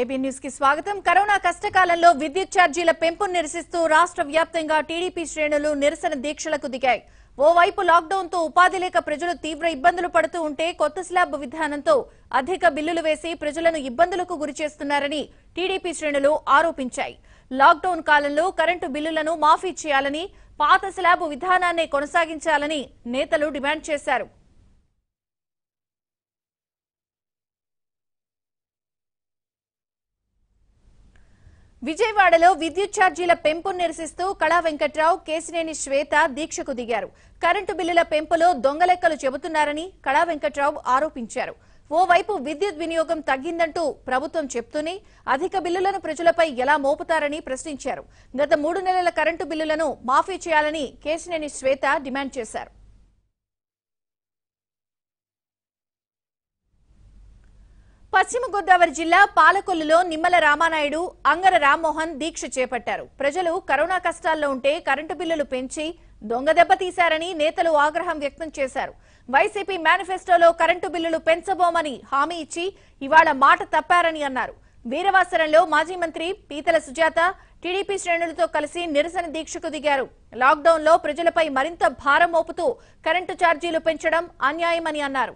AB news కి స్వాగతం. Corona కష్టకాలంలో విద్యుత్ ఛార్జీల పెంపును నిరసిస్తూ రాష్ట్ర వ్యాప్తంగా టీడీపీ శ్రేణులు నిరసన దీక్షలకు దిగాయి. ఓవైపు లాక్డౌన్ తో ఉపాధి లేక ప్రజలు తీవ్ర ఇబ్బందులు పడుతూ ఉంటే కొత్త స్లాబ్ విధానంతో అధిక బిల్లులు వేసి ప్రజలను ఇబ్బందులకు గురి చేస్తున్నారని టీడీపీ శ్రేణులు ఆరోపించాయి. లాక్డౌన్ కాలంలో కరెంటు బిల్లులను మాఫీ చేయాలని, పాత స్లాబ్ విధానాన్ని కొనసాగించాలని నేతలు డిమాండ్ చేశారు. విజయవాడలో విద్యుత్ ఛార్జీల పెంపును నిరసిస్తూ కళా వెంకట్రావు, కేసినేని శ్వేత దీక్షకు దిగారు. కరెంటు బిల్లుల పెంపులో దొంగలెక్కలు చెబుతున్నారని కళా వెంకట్రావు ఆరోపించారు. ఓవైపు విద్యుత్ వినియోగం తగ్గిందంటూ ప్రభుత్వం చెప్తూనే అధిక బిల్లులను ప్రజలపై ఎలా మోపుతారని ప్రశ్నించారు. గత 3 నెలల కరెంటు బిల్లులను మాఫీ చేయాలని కేసినేని శ్వేత డిమాండ్ చేశారు. పశ్చిమ గోదావరి జిల్లా పాలకొల్లులో నిమ్మల రామానాయుడు, అంగర రామ్మోహన్ దీక్ష చేపట్టారు. ప్రజలు కరోనా కష్టాల్లో ఉంటే కరెంటు బిల్లులు పెంచి దొంగదెబ్బ తీశారని నేతలు ఆగ్రహం వ్యక్తం చేశారు. వైసీపీ మేనిఫెస్టోలో కరెంటు బిల్లులు పెంచబోమని హామీ ఇచ్చి ఇవాళ మాట తప్పారని అన్నారు. వీరవాసరంలో మాజీ మంత్రి పీతల సుజాత టీడీపీ శ్రేణులతో కలిసి నిరసన దీక్షకు దిగారు. లాక్డౌన్లో ప్రజలపై మరింత భారం మోపుతూ కరెంటు ఛార్జీలు పెంచడం అన్యాయమని అన్నారు.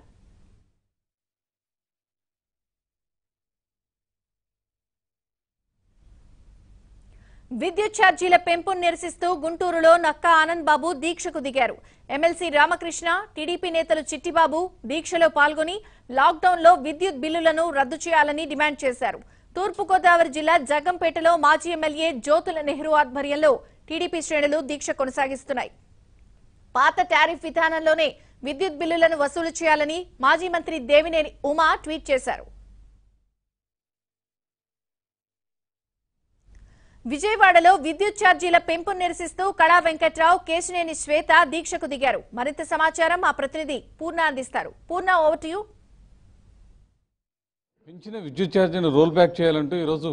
విద్యుత్ ఛార్జీల పెంపును నిరసిస్తూ గుంటూరులో నక్కా ఆనంద్ బాబు దీక్షకు దిగారు. ఎమ్మెల్సీ రామకృష్ణ, టీడీపీ నేతలు చిట్టిబాబు దీక్షలో పాల్గొని లాక్డౌన్లో విద్యుత్ బిల్లులను రద్దు చేయాలని డిమాండ్ చేశారు. తూర్పుగోదావరి జిల్లా జగ్గంపేటలో మాజీ ఎమ్మెల్యే జ్యోతుల నెహ్రూ ఆధ్వర్యంలో టీడీపీ శ్రేణులు దీక్ష కొనసాగిస్తున్నాయి. పాత టారిఫ్ విధానంలోనే విద్యుత్ బిల్లులను వసూలు చేయాలని మాజీ మంత్రి దేవినేని ఉమా ట్వీట్ చేశారు. విజయవాడలో విద్యుత్ ఛార్జీల పెంపును నిరసిస్తూ కళా వెంకట్రావు, కేశినేని శ్వేత దీక్షకు దిగారు. మరింత సమాచారం మా ప్రతినిధి పూర్ణ అందిస్తారు. Purna, over to you. పెంచిన విద్యుత్ ఛార్జీని రోల్ బ్యాక్ చేయాలంటూ ఈరోజు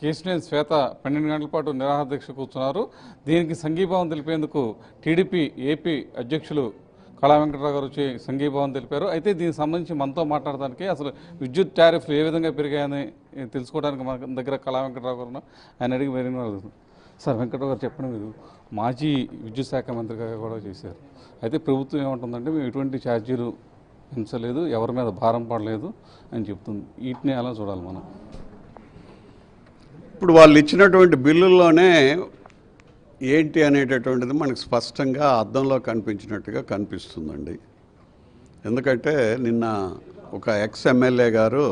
కేశినేని శ్వేత 12 గంటల పాటు నిరాహార దీక్ష కూర్చున్నారు. దీనికి సంఘీభావం తెలిపేందుకు టీడీపీ ఏపీ అధ్యక్షులు కళా వెంకట్రావు గారు వచ్చి సంఘీభావం తెలిపారు. అయితే దీనికి సంబంధించి మనతో మాట్లాడడానికి, అసలు విద్యుత్ టారిఫ్లు ఏ విధంగా పెరిగాయని తెలుసుకోవడానికి మన దగ్గర కళా వెంకట్రావు గారు ఆయన అడిగి వెళ్ళిన వాళ్ళు. సార్ వెంకట్రావు గారు చెప్పండి, మీరు మాజీ విద్యుత్ శాఖ మంత్రిగా కూడా చేశారు. అయితే ప్రభుత్వం ఏమంటుందంటే మేము ఎటువంటి ఛార్జీలు పెంచలేదు, ఎవరి మీద భారం పడలేదు అని చెప్తుంది. వీటిని ఎలా చూడాలి మనం? ఇప్పుడు వాళ్ళు ఇచ్చినటువంటి బిల్లుల్లోనే ఏంటి అనేటటువంటిది మనకు స్పష్టంగా అద్దంలో కనిపించినట్టుగా కనిపిస్తుందండి. ఎందుకంటే నిన్న ఒక ఎక్స్ఎమ్మెల్యే గారు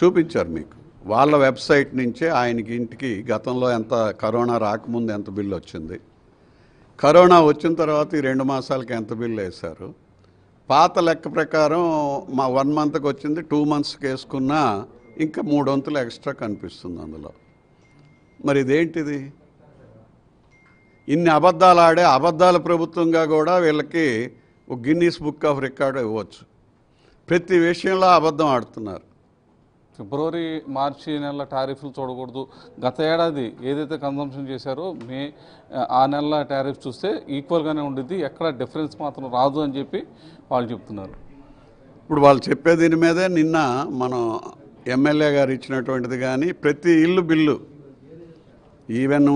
చూపించారు మీకు, వాళ్ళ వెబ్సైట్ నుంచే ఆయనకి ఇంటికి గతంలో ఎంత కరోనా రాకముందు ఎంత బిల్లు వచ్చింది, కరోనా వచ్చిన తర్వాత ఈ 2 మాసాలకి ఎంత బిల్లు వేశారు, పాత లెక్క ప్రకారం మా 1 మంత్కి వచ్చింది 2 మంత్స్కి వేసుకున్నా ఇంకా 3 వంతులు ఎక్స్ట్రా కనిపిస్తుంది అందులో. మరి ఇదేంటిది? ఇన్ని అబద్ధాలు ఆడే అబద్ధాల ప్రభుత్వంగా కూడా వీళ్ళకి ఒక గిన్నీస్ బుక్ ఆఫ్ రికార్డు ఇవ్వచ్చు. ప్రతి విషయంలో అబద్ధం ఆడుతున్నారు. ఫిబ్రవరి మార్చి నెల టారిఫ్లు చూడకూడదు, గత ఏడాది ఏదైతే కన్సంప్షన్ చేశారో మే ఆ నెల టారిఫ్ చూస్తే ఈక్వల్గానే ఉండిద్ది, ఎక్కడ డిఫరెన్స్ మాత్రం రాదు అని చెప్పి వాళ్ళు చెప్తున్నారు. ఇప్పుడు వాళ్ళు చెప్పే దీని మీదే నిన్న మనం ఎమ్మెల్యే గారు ఇచ్చినటువంటిది కానీ ప్రతి ఇల్లు బిల్లు, ఈవెన్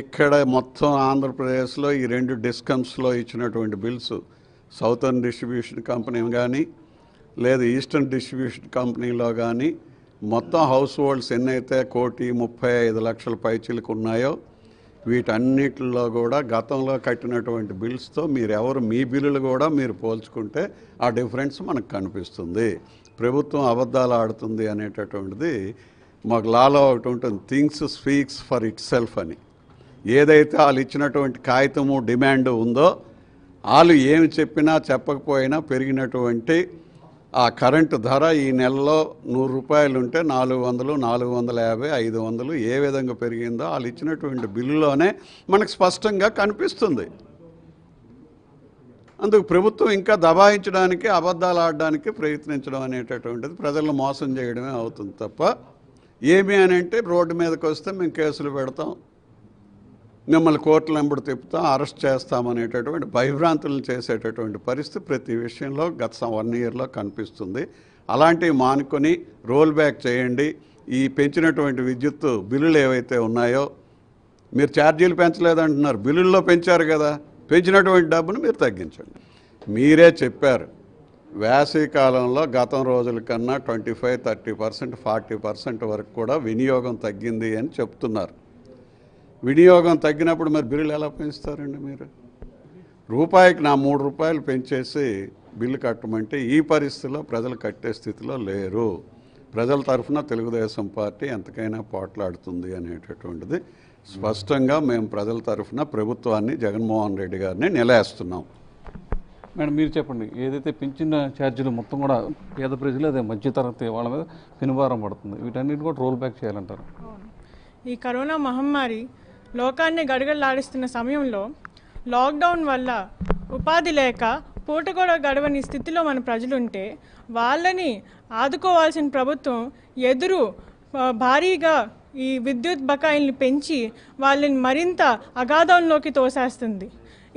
ఎక్కడ మొత్తం ఆంధ్రప్రదేశ్లో ఈ 2 డిస్కమ్స్లో ఇచ్చినటువంటి బిల్స్, సౌతర్న్ డిస్ట్రిబ్యూషన్ కంపెనీ కానీ లేదా ఈస్టర్న్ డిస్ట్రిబ్యూషన్ కంపెనీలో కానీ మొత్తం హౌస్ హోల్డ్స్ ఎన్నైతే 1,35,00,000 పైచీలకు ఉన్నాయో వీటన్నిటిలో కూడా గతంలో కట్టినటువంటి బిల్స్తో మీరెవరు మీ బిల్లులు కూడా మీరు పోల్చుకుంటే ఆ డిఫరెన్స్ మనకు కనిపిస్తుంది. ప్రభుత్వం అబద్ధాలు ఆడుతుంది అనేటటువంటిది మాకు లాలో ఒకటి ఉంటుంది, things speaks for itself అని. ఏదైతే వాళ్ళు ఇచ్చినటువంటి కాగితము డిమాండ్ ఉందో వాళ్ళు ఏమి చెప్పినా చెప్పకపోయినా పెరిగినటువంటి ఆ కరెంటు ధర ఈ నెలలో 100 రూపాయలు ఉంటే 400, 450, 500 ఏ విధంగా పెరిగిందో వాళ్ళు ఇచ్చినటువంటి బిల్లులోనే మనకు స్పష్టంగా కనిపిస్తుంది. అందుకు ప్రభుత్వం ఇంకా దబాయించడానికి, అబద్ధాలు ఆడడానికి ప్రయత్నించడం అనేటటువంటిది ప్రజలను మోసం చేయడమే అవుతుంది తప్ప ఏమి అని అంటే రోడ్డు మీదకి వస్తే మేము కేసులు పెడతాం, మిమ్మల్ని కోర్టులు వెంబడి తిప్పుతాం, అరెస్ట్ చేస్తామనేటటువంటి భయభ్రాంతులను చేసేటటువంటి పరిస్థితి ప్రతి విషయంలో గత 1 ఇయర్లో కనిపిస్తుంది. అలాంటివి మానుకొని రోల్ బ్యాక్ చేయండి, ఈ పెంచినటువంటి విద్యుత్ బిల్లులు ఏవైతే ఉన్నాయో మీరు ఛార్జీలు పెంచలేదు అంటున్నారు, బిల్లుల్లో పెంచారు కదా, పెంచినటువంటి డబ్బును మీరు తగ్గించండి. మీరే చెప్పారు వేసవి కాలంలో గతం రోజుల కన్నా 25-30% 40% వరకు కూడా వినియోగం తగ్గింది అని చెప్తున్నారు. వినియోగం తగ్గినప్పుడు మరి బిల్లులు ఎలా పెంచుతారండి? మీరు రూపాయికి నా 3 రూపాయలు పెంచేసి బిల్లు కట్టమంటే ఈ పరిస్థితిలో ప్రజలు కట్టే స్థితిలో లేరు. ప్రజల తరఫున తెలుగుదేశం పార్టీ ఎంతకైనా పోట్లాడుతుంది అనేటటువంటిది స్పష్టంగా మేము ప్రజల తరఫున ప్రభుత్వాన్ని, జగన్మోహన్ రెడ్డి గారిని నిలయేస్తున్నాం. మేడం మీరు చెప్పండి, ఏదైతే పెంచిన ఛార్జీలు మొత్తం కూడా పేద ప్రజలు, అదే మధ్యతరగతి వాళ్ళ మీద పెనుభారం పడుతుంది, వీటన్నిటిని కూడా రోల్ బ్యాక్ చేయాలంటారు. ఈ కరోనా మహమ్మారి లోకాన్ని గడగడలాడిస్తున్న సమయంలో లాక్డౌన్ వల్ల ఉపాధి లేక పూట కూడా గడవని స్థితిలో మన ప్రజలుంటే వాళ్ళని ఆదుకోవాల్సిన ప్రభుత్వం ఎదురు భారీగా ఈ విద్యుత్ బకాయిల్ని పెంచి వాళ్ళని మరింత అగాధంలోకి తోసేస్తుంది.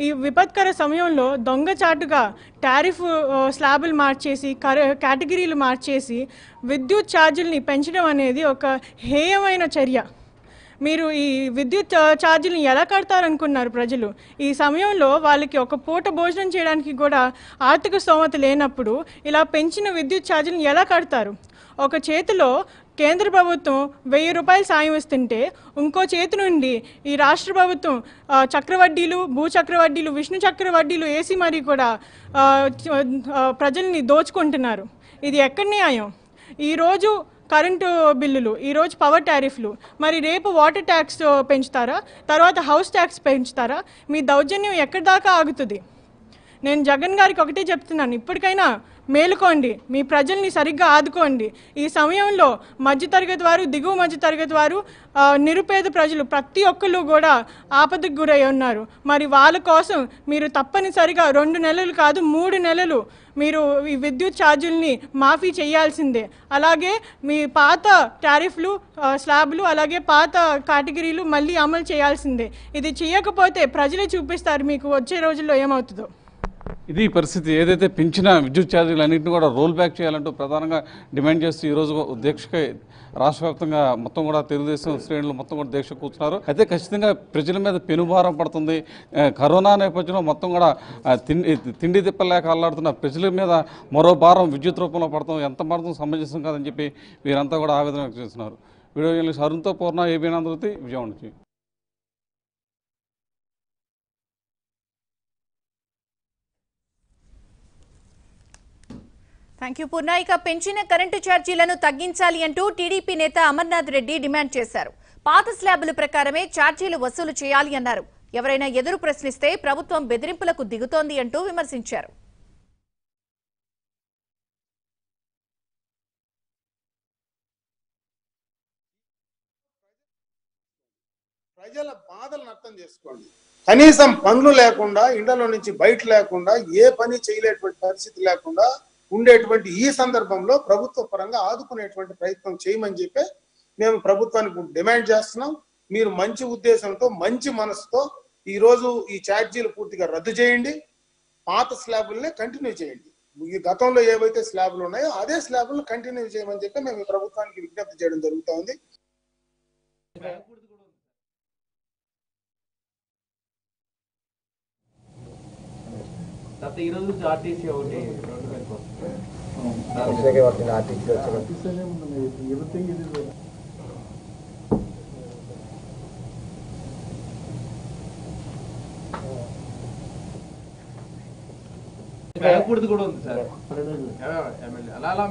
ఈ విపత్కర సమయంలో దొంగచాటుగా టారిఫ్ స్లాబులు మార్చేసి కేటగిరీలు మార్చేసి విద్యుత్ ఛార్జీలని పెంచడం అనేది ఒక హేయమైన చర్య. మీరు ఈ విద్యుత్ ఛార్జీలను ఎలా కడతారనుకున్నారు ప్రజలు? ఈ సమయంలో వాళ్ళకి ఒక పూట భోజనం చేయడానికి కూడా ఆర్థిక స్తోమత లేనప్పుడు ఇలా పెంచిన విద్యుత్ ఛార్జీలను ఎలా కడతారు? ఒక చేతిలో కేంద్ర ప్రభుత్వం 1000 రూపాయలు సాయం ఇస్తుంటే ఇంకో చేతి నుండి ఈ రాష్ట్ర ప్రభుత్వం చక్రవడ్డీలు, భూచక్రవడ్డీలు, విష్ణు చక్రవడ్డీలు వేసి మరీ కూడా ప్రజల్ని దోచుకుంటున్నారు. ఇది ఎక్కడ న్యాయం? ఈరోజు కరెంటు బిల్లులు, ఈరోజు పవర్ టారిఫ్లు, మరి రేపు వాటర్ ట్యాక్స్ పెంచుతారా, తర్వాత హౌస్ ట్యాక్స్ పెంచుతారా? మీ దౌర్జన్యం ఎక్కడి దాకా ఆగుతుంది? నేను జగన్ గారికి ఒకటే చెప్తున్నాను, ఇప్పటికైనా మేలుకోండి, మీ ప్రజల్ని సరిగ్గా ఆదుకోండి. ఈ సమయంలో మధ్యతరగతి వారు, దిగువ మధ్యతరగతి వారు, నిరుపేద ప్రజలు ప్రతి ఒక్కరు కూడా ఆపదకు గురై ఉన్నారు. మరి వాళ్ళ కోసం మీరు తప్పనిసరిగా 2 నెలలు కాదు 3 నెలలు మీరు ఈ విద్యుత్ ఛార్జీలని మాఫీ చేయాల్సిందే. అలాగే మీ పాత టారిఫ్లు, స్లాబ్లు, అలాగే పాత కేటగిరీలు మళ్ళీ అమలు చేయాల్సిందే. ఇది చేయకపోతే ప్రజలే చూపిస్తారు మీకు వచ్చే రోజుల్లో ఏమవుతుందో. ఇది పరిస్థితి. ఏదైతే పెంచిన విద్యుత్ ఛార్జీలు అన్నింటినీ కూడా రోల్ బ్యాక్ చేయాలంటూ ప్రధానంగా డిమాండ్ చేస్తూ ఈరోజు దీక్షకై రాష్ట్ర వ్యాప్తంగా మొత్తం కూడా తెలుగుదేశం శ్రేణులు మొత్తం కూడా దీక్ష కూర్చున్నారు. అయితే ఖచ్చితంగా ప్రజల మీద పెనుభారం పడుతుంది. కరోనా నేపథ్యంలో మొత్తం కూడా తిండి తిప్పలేక అల్లాడుతున్న ప్రజల మీద మరో భారం విద్యుత్ రూపంలో పడతాం ఎంత మాత్రం సమంజసం కాదని చెప్పి వీరంతా కూడా ఆవేదన వ్యక్తం చేస్తున్నారు. వీడియో జర్నలిస్ట్ అరుణ్తో పూర్ణ, ఏబీఎన్ ఆంధ్రజ్యోతి, విజయవాడ నుంచి. Thank you Purna. ఇక పెంచిన కరెంటు ఛార్జీలను తగ్గించాలి అంటూ టీడీపీ నేత అమర్నాథ్ రెడ్డి డిమాండ్ చేశారు. పాత స్లాబుల ప్రకారమే ఛార్జీలు వసూలు చేయాలి అన్నారు. ఎవరైనా ఎదురు ప్రశ్నిస్తే ప్రభుత్వం బెదిరింపులకు దిగుతోంది అంటూ విమర్శించారు. ప్రజల బాధలను అర్థం చేసుకోండి. కనీసం పనులు లేకుండా, ఇండలో నుంచి బయట లేకుండా, ఏ పని చేయలేటువంటి పరిస్థితి లేకుండా ఉండేటువంటి ఈ సందర్భంలో ప్రభుత్వ పరంగా ఆదుకునేటువంటి ప్రయత్నం చేయమని చెప్పి మేము ప్రభుత్వానికి డిమాండ్ చేస్తున్నాం. మీరు మంచి ఉద్దేశంతో, మంచి మనసుతో ఈ రోజు ఈ ఛార్జీలు పూర్తిగా రద్దు చేయండి. పాత స్లాబుల్ని కంటిన్యూ చేయండి. ఈ గతంలో ఏవైతే స్లాబులు ఉన్నాయో అదే స్లాబులను కంటిన్యూ చేయమని చెప్పి మేము ఈ ప్రభుత్వానికి విజ్ఞప్తి చేయడం జరుగుతూ ఉంది. కూడా ఉంది సార్, అలా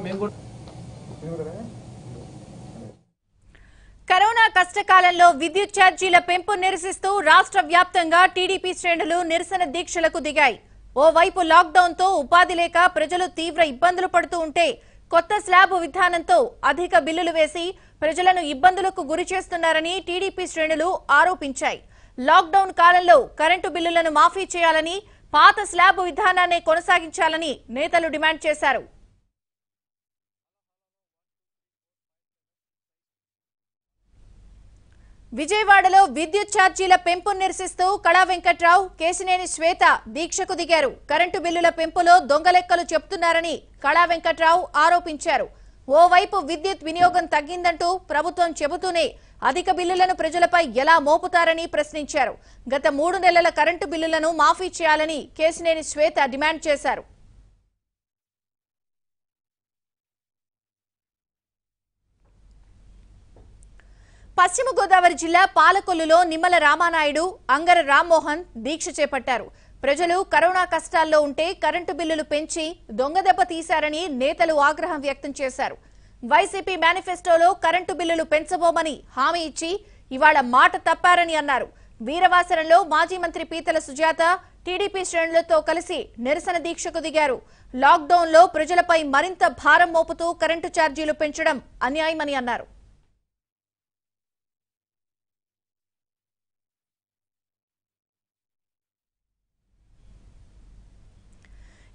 మేము కూడా. కరోనా కష్టకాలంలో విద్యుత్ ఛార్జీల పెంపు నిరసిస్తూ రాష్ట్ర వ్యాప్తంగా టీడీపీ శ్రేణులు నిరసన దీక్షలకు దిగాయి. ఓవైపు లాక్డౌన్ తో ఉపాధి లేక ప్రజలు తీవ్ర ఇబ్బందులు పడుతూ ఉంటే కొత్త స్లాబ్ విధానంతో అధిక బిల్లులు వేసి ప్రజలను ఇబ్బందులకు గురి చేస్తున్నారని టీడీపీ శ్రేణులు ఆరోపించాయి. లాక్డౌన్ కాలంలో కరెంటు బిల్లులను మాఫీ చేయాలని, పాత స్లాబ్ విధానాన్ని కొనసాగించాలని నేతలు డిమాండ్ చేశారు. విజయవాడలో విద్యుత్ ఛార్జీల పెంపు నిరసిస్తూ కళా వెంకట్రావు, కేశినేని శ్వేత దీక్షకు దిగారు. కరెంటు బిల్లుల పెంపులో దొంగలెక్కలు చెప్తున్నారని కళా వెంకట్రావు ఆరోపించారు. ఓవైపు విద్యుత్ వినియోగం తగ్గిందంటూ ప్రభుత్వం చెబుతూనే అధిక బిల్లులను ప్రజలపై ఎలా మోపుతారని ప్రశ్నించారు. గత 3 నెలల కరెంటు బిల్లులను మాఫీ చేయాలని కేసినేని శ్వేత డిమాండ్ చేశారు. పశ్చిమ గోదావరి జిల్లా పాలకొల్లులో నిమ్మల రామానాయుడు, అంగర రామ్మోహన్ దీక్ష చేపట్టారు. ప్రజలు కరోనా కష్టాల్లో ఉంటే కరెంటు బిల్లులు పెంచి దొంగదెబ్బ తీశారని నేతలు ఆగ్రహం వ్యక్తం చేశారు. వైసీపీ మేనిఫెస్టోలో కరెంటు బిల్లులు పెంచబోమని హామీ ఇచ్చి ఇవాళ మాట తప్పారని అన్నారు. వీరవాసరంలో మాజీ మంత్రి పీతల సుజాత టీడీపీ శ్రేణులతో కలిసి నిరసన దీక్షకు దిగారు. లాక్డౌన్లో ప్రజలపై మరింత భారం మోపుతూ కరెంటు ఛార్జీలు పెంచడం అన్యాయమని అన్నారు.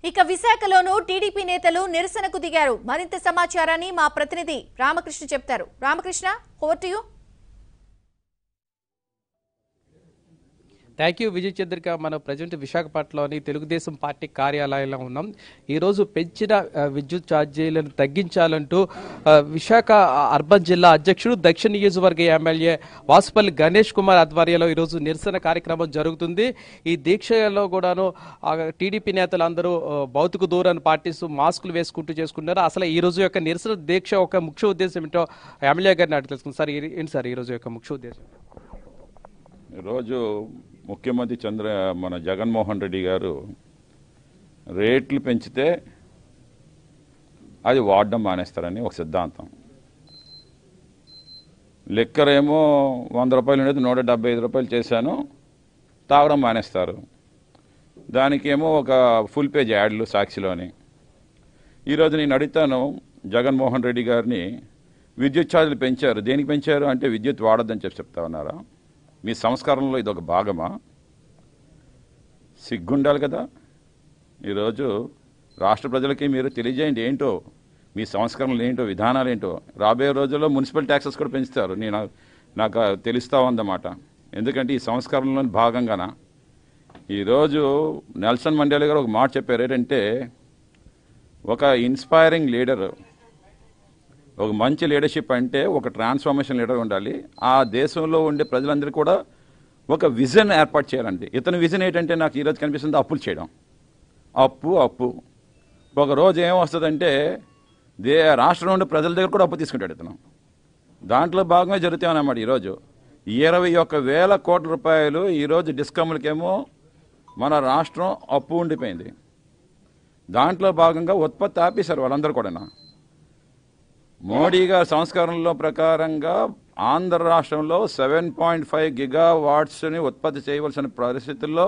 ఇక విశాఖలోనూ టీడీపీ నేతలు నిరసనకు దిగారు. మరింత సమాచారాన్ని మా ప్రతినిధి రామకృష్ణ చెప్తారు. Ramakrishna, over to you. Thank you Vijay Chandrika. మనం ప్రజెంట్ విశాఖపట్నంలోని తెలుగుదేశం పార్టీ కార్యాలయంలో ఉన్నాం. ఈరోజు పెంచిన విద్యుత్ ఛార్జీలను తగ్గించాలంటూ విశాఖ అర్బన్ జిల్లా అధ్యక్షుడు, దక్షిణ నియోజకవర్గ ఎమ్మెల్యే వాసుపల్లి గణేష్ కుమార్ ఆధ్వర్యంలో ఈరోజు నిరసన కార్యక్రమం జరుగుతుంది. ఈ దీక్షలో కూడాను టీడీపీ నేతలు అందరూ భౌతిక దూరాన్ని పాటిస్తూ మాస్కులు వేసుకుంటూ చేసుకుంటున్నారు. అసలు ఈ రోజు యొక్క నిరసన దీక్ష ఒక ముఖ్య ఉద్దేశం ఏంటో ఎమ్మెల్యే గారిని అడిగి తెలుసుకుంది. సార్, ఏంటి సార్ ఈ రోజు యొక్క ముఖ్య ఉద్దేశం? ఈరోజు ముఖ్యమంత్రి మన జగన్మోహన్ రెడ్డి గారు రేట్లు పెంచితే అది వాడడం మానేస్తారని ఒక సిద్ధాంతం. లిక్కరేమో 100 రూపాయలు ఉండేది 175 రూపాయలు చేశాను, తాగడం మానేస్తారు. దానికేమో ఒక ఫుల్ పేజ్ యాడ్లు సాక్షిలోని. ఈరోజు నేను అడుగుతాను జగన్మోహన్ రెడ్డి గారిని, విద్యుత్ ఛార్జీలు పెంచారు, దేనికి పెంచారు అంటే విద్యుత్ వాడొద్దని చెప్తా ఉన్నారా? మీ సంస్కారంలో ఇదొక భాగమా? సిగ్గుండాలి కదా. ఈరోజు రాష్ట్ర ప్రజలకి మీరు తెలియజేయండి ఏంటో, మీ సంస్కరణలు ఏంటో, విధానాలు ఏంటో. రాబోయే రోజుల్లో మున్సిపల్ ట్యాక్సెస్ కూడా పెంచుతారు, నాకు తెలుస్తా ఉందన్నమాట. ఎందుకంటే ఈ సంస్కరణలోని భాగంగాన ఈరోజు నెల్సన్ మండేలా గారు ఒక మాట చెప్పారు. ఏంటంటే, ఒక ఇన్స్పైరింగ్ లీడర్, ఒక మంచి లీడర్షిప్ అంటే ఒక ట్రాన్స్ఫర్మేషన్ లీడర్ ఉండాలి. ఆ దేశంలో ఉండే ప్రజలందరూ కూడా ఒక విజన్ ఏర్పాటు చేయాలండి. ఇతని విజన్ ఏంటంటే, నాకు ఈరోజు కనిపిస్తుంది అప్పులు చేయడం, అప్పు. ఒకరోజు ఏమొస్తుందంటే రాష్ట్రంలో ఉండే ప్రజల దగ్గర కూడా అప్పు తీసుకుంటాడు ఇతను. దాంట్లో భాగమే జరుగుతామన్నమాట. ఈరోజు 21,000 కోట్ల రూపాయలు ఈరోజు డిస్కమ్లకేమో మన రాష్ట్రం అప్పు ఉండిపోయింది. దాంట్లో భాగంగా ఉత్పత్తి ఆపేశారు వాళ్ళందరూ కూడా. మోడీ గారి సంస్కరణలో ప్రకారంగా ఆంధ్ర రాష్ట్రంలో 7.5 గిగావాట్స్ని ఉత్పత్తి చేయవలసిన పరిస్థితుల్లో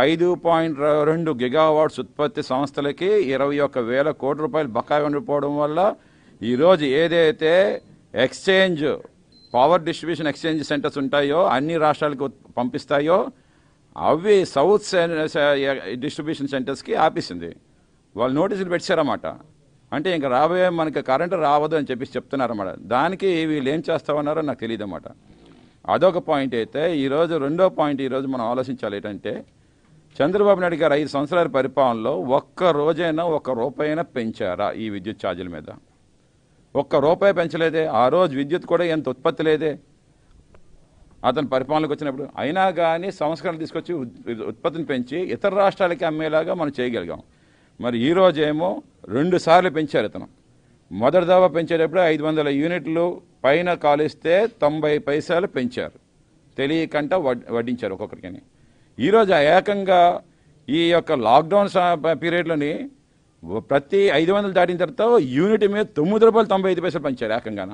5.2 గిగావాట్స్ ఉత్పత్తి సంస్థలకి 21,000 కోట్ల రూపాయలు బకాయి ఉండిపోవడం వల్ల ఈరోజు ఏదైతే exchange power distribution exchange centres ఉంటాయో అన్ని రాష్ట్రాలకు పంపిస్తాయో అవి సౌత్ డిస్ట్రిబ్యూషన్ సెంటర్స్కి ఆపేసింది. వాళ్ళు నోటీసులు పెట్టారన్నమాట. అంటే ఇంకా రాబోయే మనకి కరెంటు రావద్దు అని చెప్పేసి చెప్తున్నారన్నమాట. దానికి వీళ్ళు ఏం చేస్తామన్నారో నాకు తెలియదు అన్నమాట. అదొక పాయింట్ అయితే. ఈరోజు రెండో పాయింట్ ఈరోజు మనం ఆలోచించాలి ఏంటంటే, చంద్రబాబు నాయుడు గారు 5 సంవత్సరాల పరిపాలనలో ఒక్క రోజైనా 1 రూపాయైనా పెంచారా ఈ విద్యుత్ ఛార్జీల మీద? 1 రూపాయి పెంచలేదే. ఆ రోజు విద్యుత్ కూడా ఎంత ఉత్పత్తి లేదే అతని పరిపాలనకు వచ్చినప్పుడు. అయినా కానీ సంస్కరణ తీసుకొచ్చి ఉత్పత్తిని పెంచి ఇతర రాష్ట్రాలకి అమ్మేలాగా మనం చేయగలిగాం. మరి ఈరోజేమో 2 సార్లు పెంచారు ఇతను. మొదటి దావా పెంచేటప్పుడు 500 యూనిట్లు పైన కాలిస్తే 90 పైసలు పెంచారు, తెలియకుండా వడ్డించారు ఒక్కొక్కరికని. ఈరోజు ఏకంగా ఈ యొక్క లాక్డౌన్ పీరియడ్లోని ప్రతి 500 దాటిన తర్వాత యూనిట్ మీద 9.95 రూపాయలు పెంచారు ఏకంగా.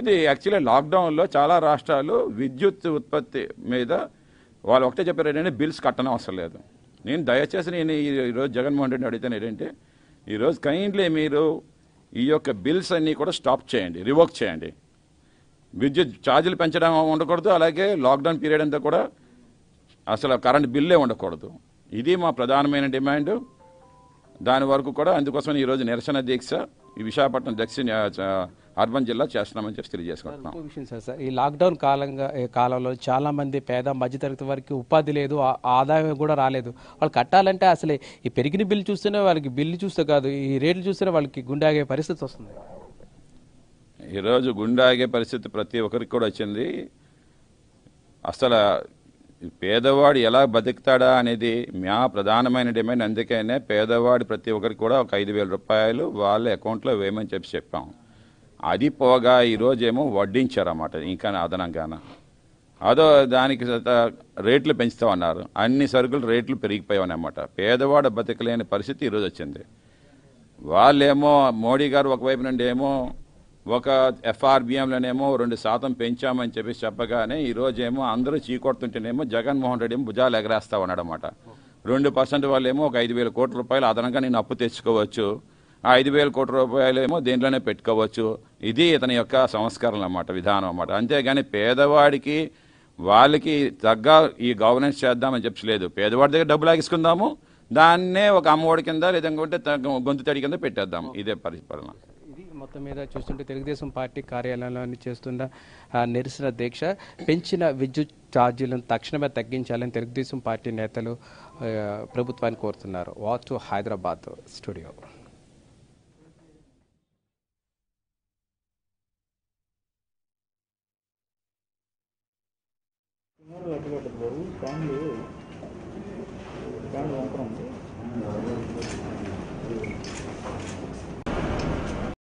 ఇది యాక్చువల్లీ లాక్డౌన్లో చాలా రాష్ట్రాలు విద్యుత్ ఉత్పత్తి మీద వాళ్ళు ఒకటే చెప్పారు ఏంటంటే, బిల్స్ కట్టడం అవసరం లేదు. దయచేసి నేను ఈరోజు జగన్మోహన్ రెడ్డిని అడుగుతాను ఏంటంటే, ఈరోజు కైండ్లీ మీరు ఈ యొక్క బిల్స్ అన్నీ కూడా స్టాప్ చేయండి, రివోక్ చేయండి. విద్యుత్ ఛార్జీలు పెంచడం ఉండకూడదు, అలాగే లాక్డౌన్ పీరియడ్ అంతా కూడా అసలు కరెంట్ బిల్లే ఉండకూడదు. ఇది మా ప్రధానమైన డిమాండ్. దాని వరకు కూడా అందుకోసం ఈరోజు నిరసన దీక్ష ఈ విశాఖపట్నం దక్షిణ అర్బన్ జిల్లా చేస్తున్నామని చెప్పి తెలియజేసుకుంటున్నాం. ఇంకో విషయం సార్, ఈ లాక్డౌన్ కాలంలో చాలా మంది పేద మధ్యతరగతి వారికి ఉపాధి లేదు, ఆదాయం కూడా రాలేదు. వాళ్ళు కట్టాలంటే అసలు ఈ పెరిగిన బిల్లు చూస్తేనే వాళ్ళకి, బిల్లు చూస్తే కాదు ఈ రేట్లు చూస్తేనే వాళ్ళకి గుండాగే పరిస్థితి వస్తుంది. ఈరోజు గుండాగే పరిస్థితి ప్రతి ఒక్కరికి కూడా వచ్చింది. అసలు పేదవాడు ఎలా బతుకుతాడా అనేది మా ప్రధానమైన డిమాండ్. అందుకనే పేదవాడు ప్రతి ఒక్కరికి కూడా ఒక 5,000 రూపాయలు వాళ్ళ అకౌంట్లో వేయమని చెప్పి చెప్పాం. అది పోగా ఈరోజేమో వడ్డించారన్నమాట ఇంకా అదనంగాన. అదో దానికి రేట్లు పెంచుతామన్నారు, అన్ని సరుకులు రేట్లు పెరిగిపోయావన్నమాట. పేదవాడు బతకలేని పరిస్థితి ఈరోజు వచ్చింది. వాళ్ళేమో మోడీ గారు ఒకవైపు నుండి ఏమో ఒక ఎఫ్ఆర్బిఎంలోనేమో 2% పెంచామని చెప్పి చెప్పగానే ఈరోజేమో అందరూ చీకొడుతుంటేనేమో జగన్మోహన్ రెడ్డి ఏమో భుజాలు ఎగరేస్తా ఉన్నాడనమాట. 2% వాళ్ళేమో ఒక 5,000 కోట్ల రూపాయలు అదనంగా నేను అప్పు తెచ్చుకోవచ్చు, ఆ 5,000 కోట్ల రూపాయలు ఏమో దేంట్లోనే పెట్టుకోవచ్చు. ఇది ఇతని యొక్క సంస్కరణలు అన్నమాట, విధానం అన్నమాట. అంతేగాని పేదవాడికి వాళ్ళకి తగ్గ ఈ గవర్నెన్స్ చేద్దామని చెప్పలేదు. పేదవాడి దగ్గర డబ్బులు ఆగేసుకుందాము, దాన్నే ఒక అమ్మఒడి కింద లేదంటే గొంతు తడి కింద పెట్టేద్దాము. ఇదే పరిపాలన. మొత్తం మీద చూస్తుంటే తెలుగుదేశం పార్టీ కార్యాలయంలో చేస్తున్న నిరసన దీక్ష. పెంచిన విద్యుత్ ఛార్జీలను తక్షణమే తగ్గించాలని తెలుగుదేశం పార్టీ నేతలు ప్రభుత్వాన్ని కోరుతున్నారు. Watch to Hyderabad studio.